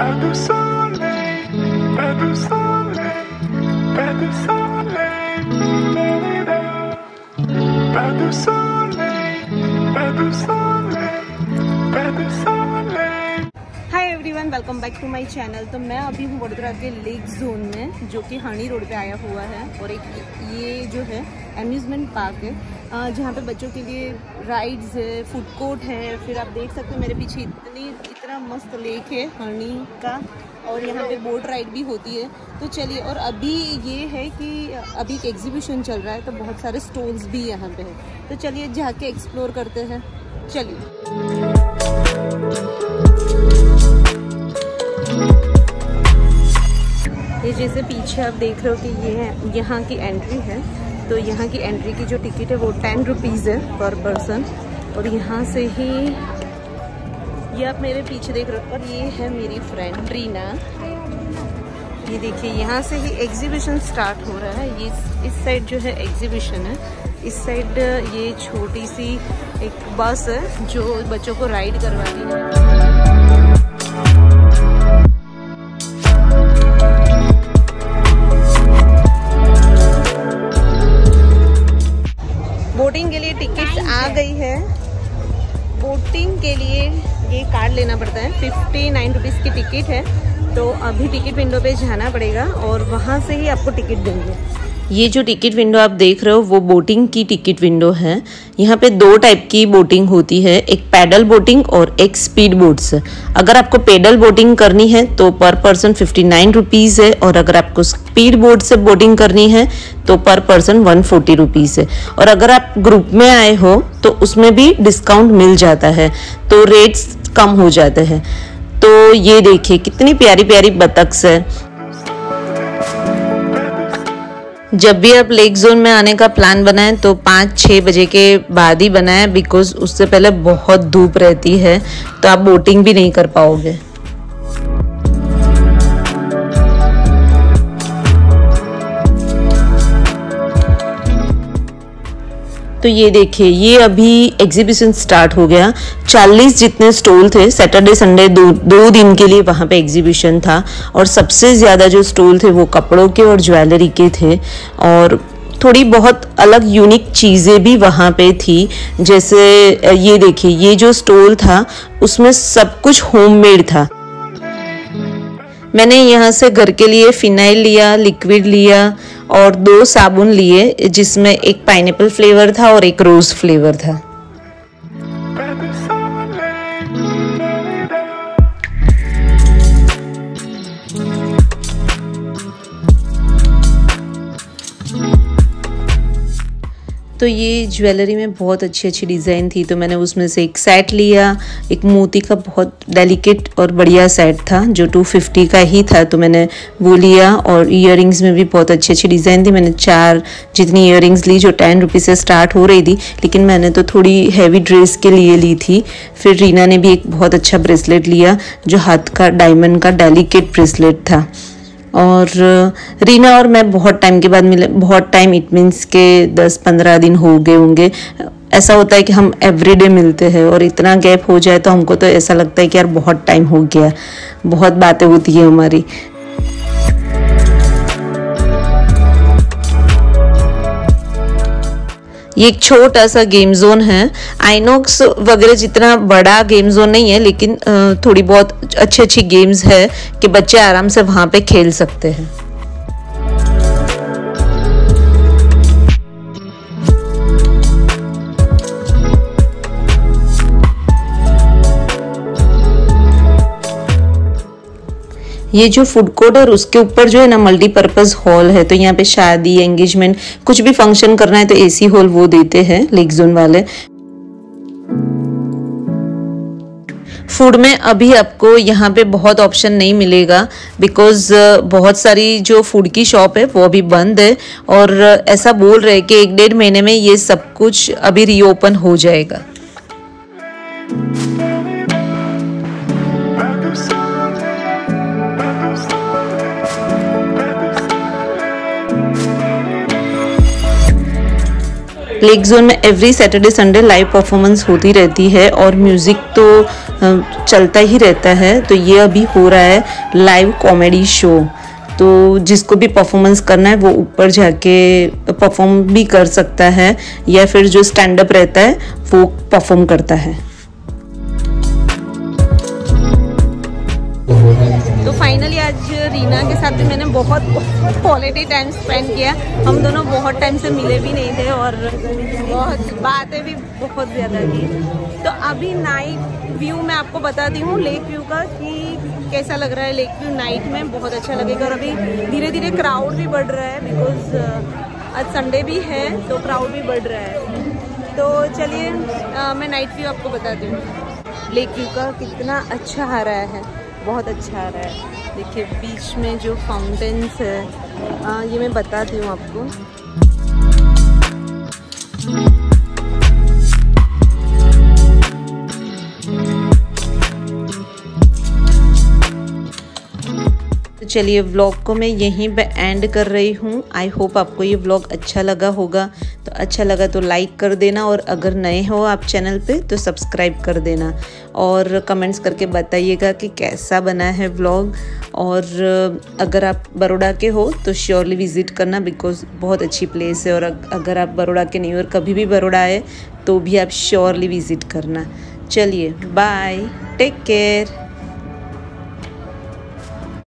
Hi everyone, welcome back to my channel. तो मैं अभी हूँ वडोदरा के लेक जोन में, जो कि हरणी रोड पे आया हुआ है। और एक ये जो है एम्यूज़मेंट पार्क है, जहाँ पे बच्चों के लिए राइड्स है, फूड कोर्ट है। फिर आप देख सकते हो मेरे पीछे इतना मस्त लेक है हरणी का, और यहाँ पे बोट राइड भी होती है। तो चलिए, और अभी ये है कि अभी एक एग्जीबिशन चल रहा है, तो बहुत सारे स्टॉल्स भी यहाँ पे हैं। तो चलिए जाके एक्सप्लोर करते हैं, चलिए। ये जैसे पीछे आप देख रहे हो कि ये है यहाँ की एंट्री है। तो यहाँ की एंट्री की जो टिकट है वो 10 रुपीज़ है पर पर्सन। और यहाँ से ही ये आप मेरे पीछे देख रहे हो, और ये है मेरी फ्रेंड रीना। ये देखिए, यहाँ से ही एग्जीबिशन स्टार्ट हो रहा है। ये इस साइड जो है एग्जीबिशन है, इस साइड ये छोटी सी एक बस है जो बच्चों को राइड करवाती है। बोटिंग के लिए टिकट्स आ गई है। बोटिंग के लिए ये कार्ड लेना पड़ता है, 59 रुपीज़ की टिकट है। तो अभी टिकट विंडो पे जाना पड़ेगा और वहाँ से ही आपको टिकट देंगे। ये जो टिकट विंडो आप देख रहे हो वो बोटिंग की टिकट विंडो है। यहाँ पे 2 टाइप की बोटिंग होती है, एक पैडल बोटिंग और एक स्पीड बोट्स। अगर आपको पैडल बोटिंग करनी है तो पर पर्सन 59 रुपीज़ है, और अगर आपको स्पीड बोट से बोटिंग करनी है तो पर पर्सन 140 रुपीज़ है। और अगर आप ग्रुप में आए हो तो उसमें भी डिस्काउंट मिल जाता है, तो रेट्स कम हो जाते हैं। तो ये देखिए कितनी प्यारी प्यारी बतख्स है। जब भी आप लेक जोन में आने का प्लान बनाएं तो 5-6 बजे के बाद ही बनाएं, बिकॉज उससे पहले बहुत धूप रहती है, तो आप बोटिंग भी नहीं कर पाओगे। तो ये देखिए, ये अभी एग्जीबिशन स्टार्ट हो गया। 40 जितने स्टॉल थे, सैटरडे संडे दो दिन के लिए वहाँ पे एग्जीबिशन था। और सबसे ज़्यादा जो स्टॉल थे वो कपड़ों के और ज्वेलरी के थे, और थोड़ी बहुत अलग यूनिक चीज़ें भी वहाँ पे थी। जैसे ये देखिए, ये जो स्टॉल था उसमें सब कुछ होममेड था। मैंने यहाँ से घर के लिए फिनाइल लिया, लिक्विड लिया, और 2 साबुन लिए, जिसमें एक पाइनएप्पल फ्लेवर था और एक रोज़ फ्लेवर था। तो ये ज्वेलरी में बहुत अच्छी अच्छी डिज़ाइन थी, तो मैंने उसमें से एक सेट लिया। एक मोती का बहुत डेलिकेट और बढ़िया सेट था जो 250 का ही था, तो मैंने वो लिया। और ईयररिंग्स में भी बहुत अच्छी अच्छी डिज़ाइन थी। मैंने 4 जितनी ईयररिंग्स ली जो 10 रुपीज़ से स्टार्ट हो रही थी, लेकिन मैंने तो थोड़ी हैवी ड्रेस के लिए ली थी। फिर रीना ने भी एक बहुत अच्छा ब्रेसलेट लिया जो हाथ का डायमंड का डेलिकेट ब्रेसलेट था। और रीना और मैं बहुत टाइम के बाद मिले। बहुत टाइम, इट मीन्स के 10-15 दिन हो गए होंगे। ऐसा होता है कि हम एवरीडे मिलते हैं, और इतना गैप हो जाए तो हमको तो ऐसा लगता है कि यार बहुत टाइम हो गया, बहुत बातें होती है हमारी। ये एक छोटा सा गेम जोन है, आइनॉक्स वगैरह जितना बड़ा गेम जोन नहीं है, लेकिन थोड़ी बहुत अच्छी अच्छी गेम्स है कि बच्चे आराम से वहाँ पे खेल सकते हैं। ये जो फूड कोर्ट और उसके ऊपर जो है ना मल्टीपर्पज़ हॉल है, तो यहाँ पे शादी, एंगेजमेंट, कुछ भी फंक्शन करना है तो एसी हॉल वो देते हैं लेक जोन वाले। फूड में अभी आपको यहाँ पे बहुत ऑप्शन नहीं मिलेगा, बिकॉज बहुत सारी जो फूड की शॉप है वो अभी बंद है, और ऐसा बोल रहे हैं कि 1-1.5 महीने में ये सब कुछ अभी रीओपन हो जाएगा। लेक जोन में every Saturday Sunday live performance होती रहती है, और म्यूज़िक तो चलता ही रहता है। तो ये अभी हो रहा है लाइव कॉमेडी शो, तो जिसको भी परफॉर्मेंस करना है वो ऊपर जाके परफॉर्म भी कर सकता है, या फिर जो स्टैंड अप रहता है वो परफॉर्म करता है। तो फाइनली आज रीना के साथ मैंने बहुत क्वालिटी टाइम स्पेंड किया। हम दोनों बहुत टाइम से मिले भी नहीं थे और बहुत बातें भी बहुत ज़्यादा की। तो अभी नाइट व्यू मैं आपको बताती हूँ लेक व्यू का कि कैसा लग रहा है। लेक व्यू नाइट में बहुत अच्छा लगेगा। और अभी धीरे धीरे क्राउड भी बढ़ रहा है बिकॉज आज संडे भी है तो क्राउड भी बढ़ रहा है। तो चलिए मैं नाइट व्यू आपको बताती हूँ। लेक व्यू का कितना अच्छा आ रहा है, बहुत अच्छा आ रहा है। देखिए बीच में जो फाउंटेन्स है, ये मैं बताती हूँ आपको। तो चलिए व्लॉग को मैं यहीं पे एंड कर रही हूँ। आई होप आपको ये व्लॉग अच्छा लगा होगा। तो अच्छा लगा तो लाइक कर देना, और अगर नए हो आप चैनल पे तो सब्सक्राइब कर देना, और कमेंट्स करके बताइएगा कि कैसा बना है व्लॉग। और अगर आप बड़ौदा के हो तो श्योरली विज़िट करना बिकॉज़ बहुत अच्छी प्लेस है। और अगर आप बड़ौदा के नहीं हो और कभी भी बड़ौदा आए तो भी आप श्योरली विज़िट करना। चलिए बाय, टेक केयर।